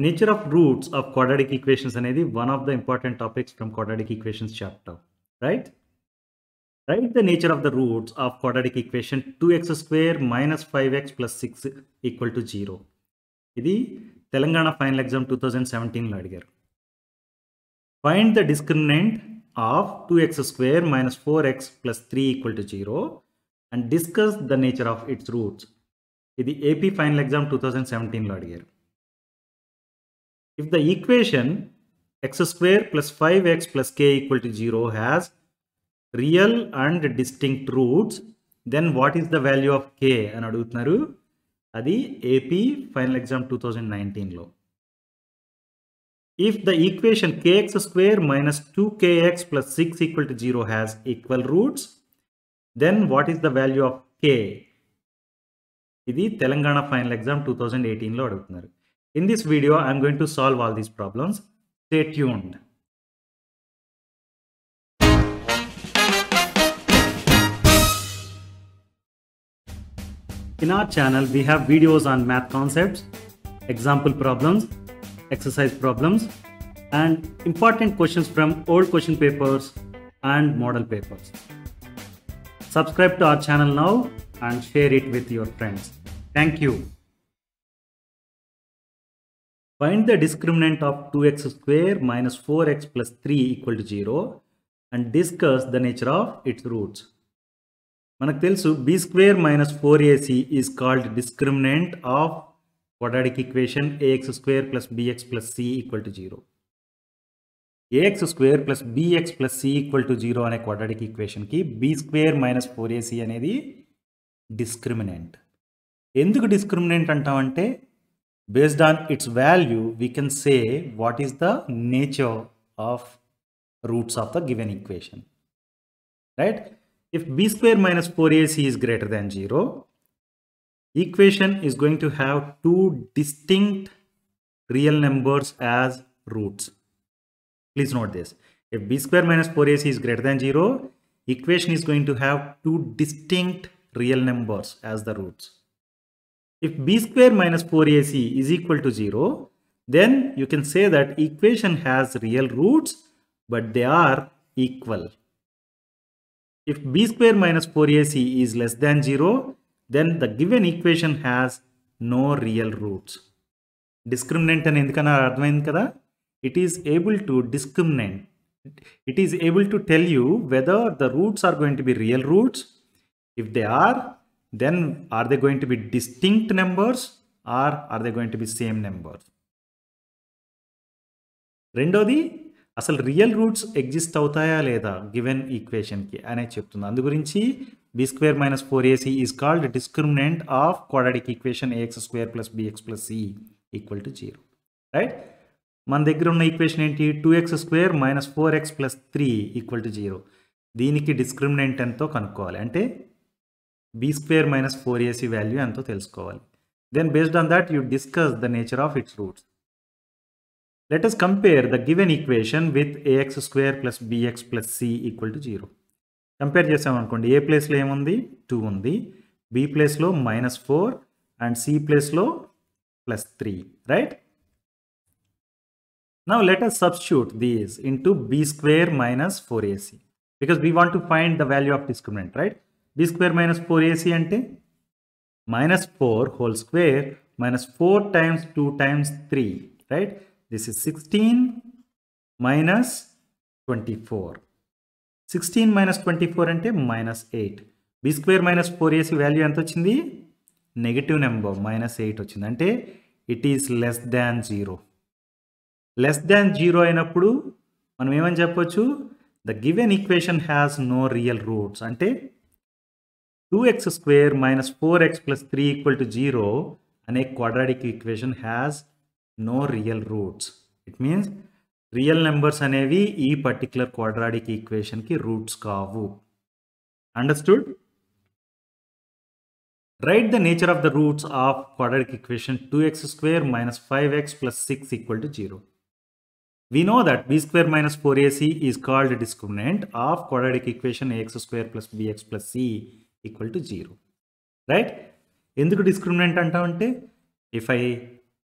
Nature of roots of quadratic equations అనేది one of the important topics from quadratic equations chapter, right? Write the nature of the roots of quadratic equation 2x square minus 5x plus 6 equal to 0. ఇది Telangana final exam 2017 లో అడిగారు. Find the discriminant of 2x square minus 4x plus 3 equal to 0 and discuss the nature of its roots. ఇది AP final exam 2017 లో అడిగారు. If the equation x square plus 5x plus k equal to 0 has real and distinct roots, then what is the value of k అని అడుగుతున్నారు. అది AP final exam 2019 లో. If the equation kx square minus 2kx plus 6 equal to 0 has equal roots, then what is the value of k? ఇది Telangana final exam 2018 లో అడుగుతున్నారు. In this video, I am going to solve all these problems. Stay tuned. In our channel, we have videos on math concepts, example problems, exercise problems, and important questions from old question papers and model papers. Subscribe to our channel now and share it with your friends. Thank you. Find the discriminant of 2x square minus 4x plus 3 equal to 0 and discuss the nature of its roots. Manaku telusu b square minus 4ac is called discriminant of quadratic equation ax square plus bx plus c equal to 0. ax square plus bx plus c equal to 0 ane quadratic equation ki b square minus 4ac anedi discriminant. Enduku discriminant antamante, based on its value, we can say what is the nature of roots of the given equation, right? If b square minus 4ac is greater than 0, equation is going to have two distinct real numbers as roots. Please note this. If b square minus 4ac is greater than 0, equation is going to have two distinct real numbers as the roots. If b square minus 4ac is equal to 0, then you can say that equation has real roots, but they are equal. If b square minus 4ac is less than 0, then the given equation has no real roots. Discriminant and endukana advain kada, it is able to discriminate. It is able to tell you whether the roots are going to be real roots. If they are, then are they going to be distinct numbers or are they going to be same numbers? Rendodi asal real roots exist avutaya leda given equation ki ane cheptundi. Andu gurinchi b square minus 4ac is called discriminant of quadratic equation ax square plus bx plus c equal to 0, right? Man daggara unna equation enti 2x square minus 4x plus 3 equal to 0. Deeniki discriminant ento kanukovali ante b square minus 4ac value అంతో తెలుసుకోవాలి. Then based on that you discuss the nature of its roots. Let us compare the given equation with ax square plus bx plus c equal to 0. Compare చేసాం అనుకోండి, a place లో ఏముంది 2 ఉంది, b place లో -4 and c place లో +3, right? Now let us substitute these into b square minus 4ac because we want to find the value of discriminant, right? b square minus 4ac అంటే -4 whole square minus 4 times 2 times 3, right? This is 16 minus 24. 16 minus 24 అంటే -8. b square minus 4ac value ఎంత వచ్చింది? Negative number -8 వచ్చింది. అంటే it is less than 0. Less than 0 అయినప్పుడు మనం ఏమని చెప్పొచ్చు? The given equation has no real roots. అంటే 2x square minus 4x plus 3 equal to 0 and a quadratic equation has no real roots. It means real numbers అనేవి ఈ particular quadratic equation కి roots కావు. Understood? Write the nature of the roots of quadratic equation 2x square minus 5x plus 6 equal to 0. We know that b square minus 4ac is called discriminant of quadratic equation ax square plus bx plus c equal to 0, right? Enduku discriminant anta ante, if I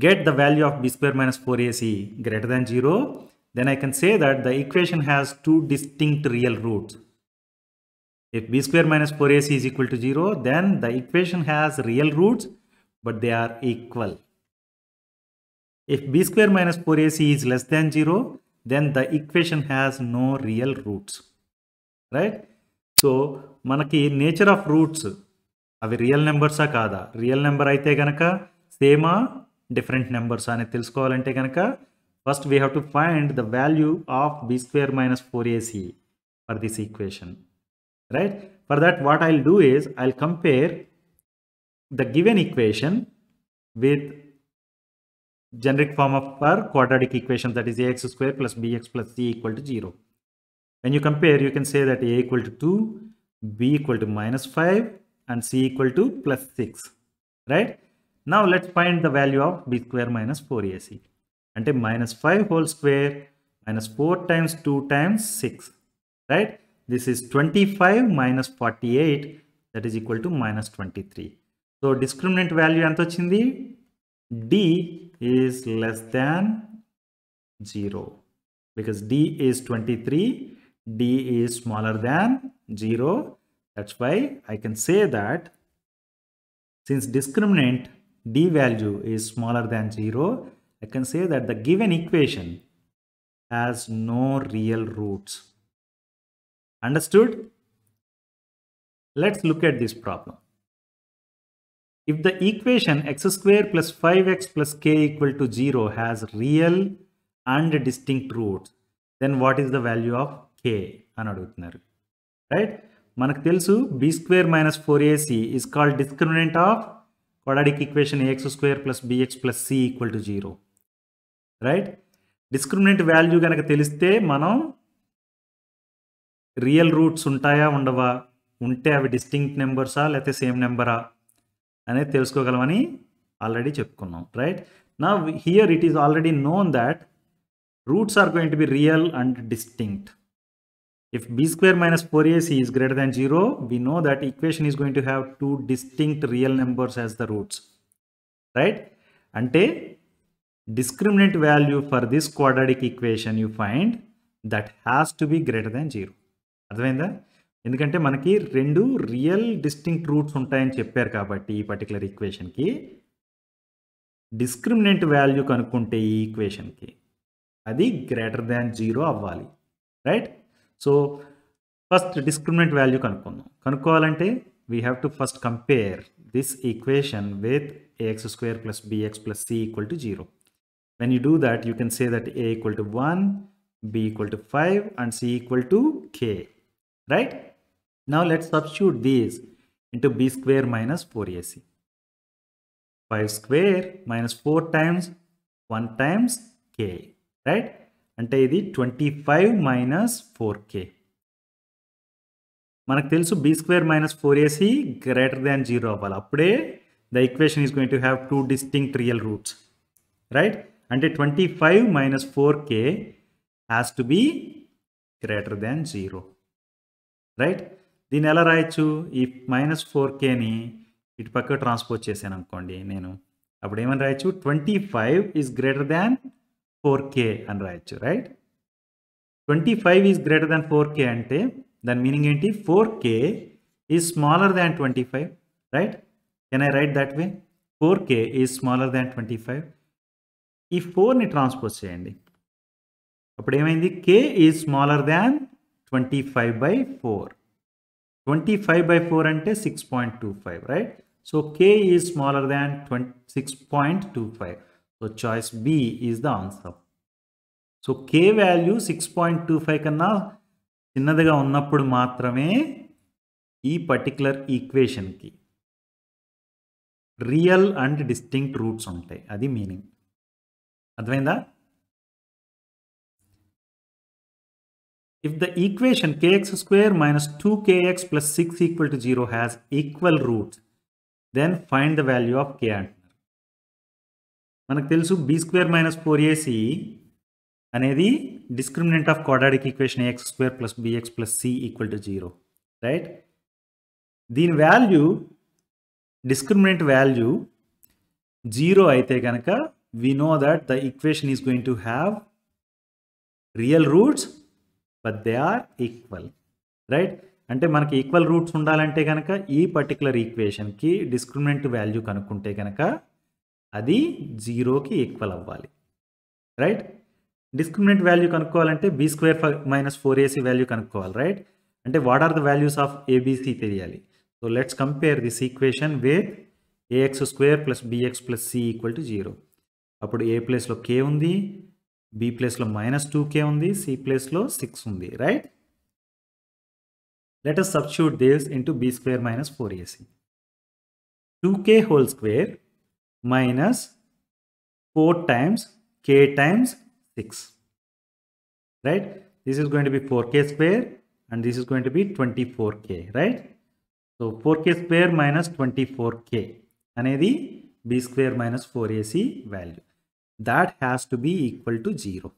get the value of b square minus 4ac greater than 0, then I can say that the equation has two distinct real roots. If b square minus 4ac is equal to 0, then the equation has real roots, but they are equal. If b square minus 4ac is less than 0, then the equation has no real roots, right? So, manaki nature of roots, avi real numbers a kada, real number aithe ganaka, same a different numbers ane telusukovalante ganaka, first we have to find the value of b square minus 4ac for this equation, right? For that, what I'll do is I'll compare the given equation with generic form of our quadratic equation, that is ax square plus bx plus c equal to 0. When you compare, you can say that a equal to 2, b equal to minus 5 and c equal to plus 6, right? Now let's find the value of b square minus 4ac. And a minus 5 whole square minus 4 times 2 times 6, right? This is 25 minus 48, that is equal to minus 23. So discriminant value ento chindi? D is less than 0, because D is 23, D is smaller than 0. That's why I can say that since discriminant D value is smaller than 0, I can say that the given equation has no real roots. Understood? Let's look at this problem. If the equation x square plus 5x plus k equal to 0 has real and distinct roots, then what is the value of k? Right? Manaku telusu, b square minus 4ac is called discriminant of quadratic equation ax square plus bx plus c equal to 0. Right? Discriminant value ganaka teliste manam real roots untaya undava, unte avi distinct numbers a lethe same number a ane telusukogalamani already cheptukunnam, right? Now here it is already known that roots are going to be real and distinct. If b square minus 4ac is greater than 0, we know that equation is going to have two distinct real numbers as the roots, right? Ante discriminant value for this quadratic equation you find that has to be greater than 0. అర్థమైందా? ఎందుకంటే మనకి రెండు real distinct roots ఉంటాయని చెప్పారు కాబట్టి ఈ particular ఈక్వేషన్కి discriminant value కనుక్కుంటే ఈ ఈక్వేషన్కి అది గ్రేటర్ దాన్ 0 అవ్వాలి, right? So first discriminant value కనుక్కుందాం. కనుక్కోవాలంటే we have to first compare this equation with a x square plus b x plus c equal to 0. When you do that you can say that a equal to 1, b equal to 5 and c equal to k, right? Now let's substitute these into b square minus 4ac. 5 square minus 4 times 1 times k, right? Ante idi 25 minus 4k. Manaku telusu b square minus 4ac greater than 0 avvali. Appude the equation is going to have two distinct real roots, right? Ante 25 minus 4k has to be greater than 0, right? దీన్ని ఎలా రాయొచ్చు? ఈ minus 4kని ఇటు పక్క transpose చేశాను అనుకోండి నేను, అప్పుడు ఏమని రాయొచ్చు? 25 ఈజ్ గ్రేటర్ దాన్ 4k అని రాయొచ్చు, right? 25 is greater than 4k అంటే దాని మీనింగ్ ఏంటి? 4k is smaller than 25, right? Can I write that way? 4k is smaller than 25. ఈ 4ని ట్రాన్స్పోజ్ చేయండి, అప్పుడు ఏమైంది? k is smaller than 25/4. 25/4 ante 6.25, right? So k is smaller than 6.25. So choice B is the answer. So k value 6.25 kanna chinnadiga unnappudu maatrame ee particular equation ki real and distinct roots untai, adi meaning. Advainda? If the equation kx square minus 2kx plus 6 equal to 0 has equal roots, then find the value of k. మనకు తెలుసు b square minus 4ac అనేది discriminant of quadratic equation ax square plus bx plus c equal to 0, right? దీని value, discriminant value 0 అయితే కనుక we know that the equation is going to have real roots, but they are equal, right? అంటే మనకి equal roots ఉండాలంటే కనుక ఈ particular ఈక్వేషన్కి discriminant value కనుక్కుంటే కనుక అది జీరోకి ఈక్వల్ అవ్వాలి, రైట్? డిస్క్రిమినెంట్ వాల్యూ కనుక్కోవాలంటే b square minus 4ac value కనుక్కోవాలి, రైట్? అంటే what are the values of a b c తెలియాలి. So let's compare this equation with a x square plus b x plus c equal to zero. అప్పుడు a ప్లేస్లో కే ఉంది, B ప్లేస్లో minus 2k ఉంది, C ప్లేస్లో 6 ఉంది, right? Let us substitute this into b square minus 4ac. 2k whole square minus 4 times k times 6, right? This is going to be 4k square and this is going to be 24k, right? So 4k square minus 24k anedi b square minus 4ac value. That has to be equal to 0,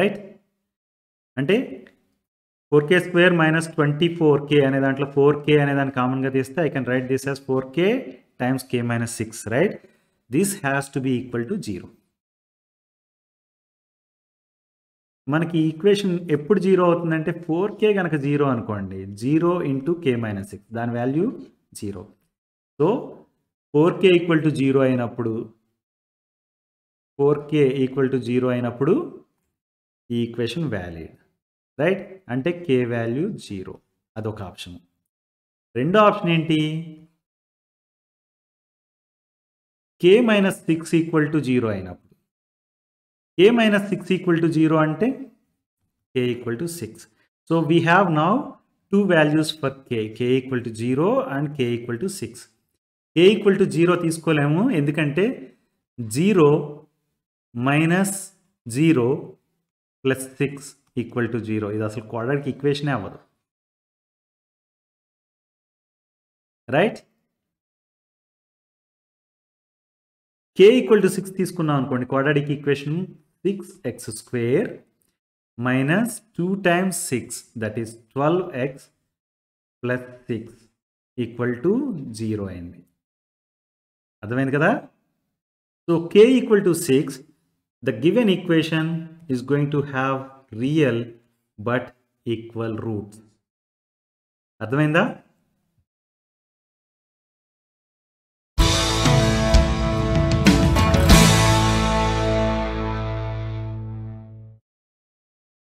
right? Ante 4k square minus 24k అనే దాంట్లో 4k అనే దాన్ని కామన్గా తీస్తే I can write this as 4k times k minus 6, right? This has to be equal to 0. మనకి ఈ equation ఎప్పుడు zero అవుతుందంటే 4k కనుక 0 అనుకోండి, 0 ఇంటూ k మైనస్ 6 దాని value 0. So 4k equal to 0 అయినప్పుడు ఈ ఈక్వేషన్ వ్యాలిడ్, రైట్? అంటే k వాల్యూ 0. అదొక ఆప్షన్. రెండో ఆప్షన్ ఏంటి? k మైనస్ 6 ఈక్వల్ టు 0 అయినప్పుడు k మైనస్ 6 ఈక్వల్ టు 0 అంటే k equal to 6. So we have now 2 values for k equal to 0 and k equal to 6. k equal to 0 తీసుకోలేము, ఎందుకంటే 0 minus 0 plus 6 equal to 0. ఇది అసలు quadratic ఈక్వేషనే అవ్వదు, right? k equal to 6 తీసుకున్నాం అనుకోండి, quadratic equation 6x square minus 2 times 6 that is 12x plus 6 equal to 0 అయింది. అర్థమైంది కదా? So k equal to 6, the given equation is going to have real but equal roots. అర్థమైందా?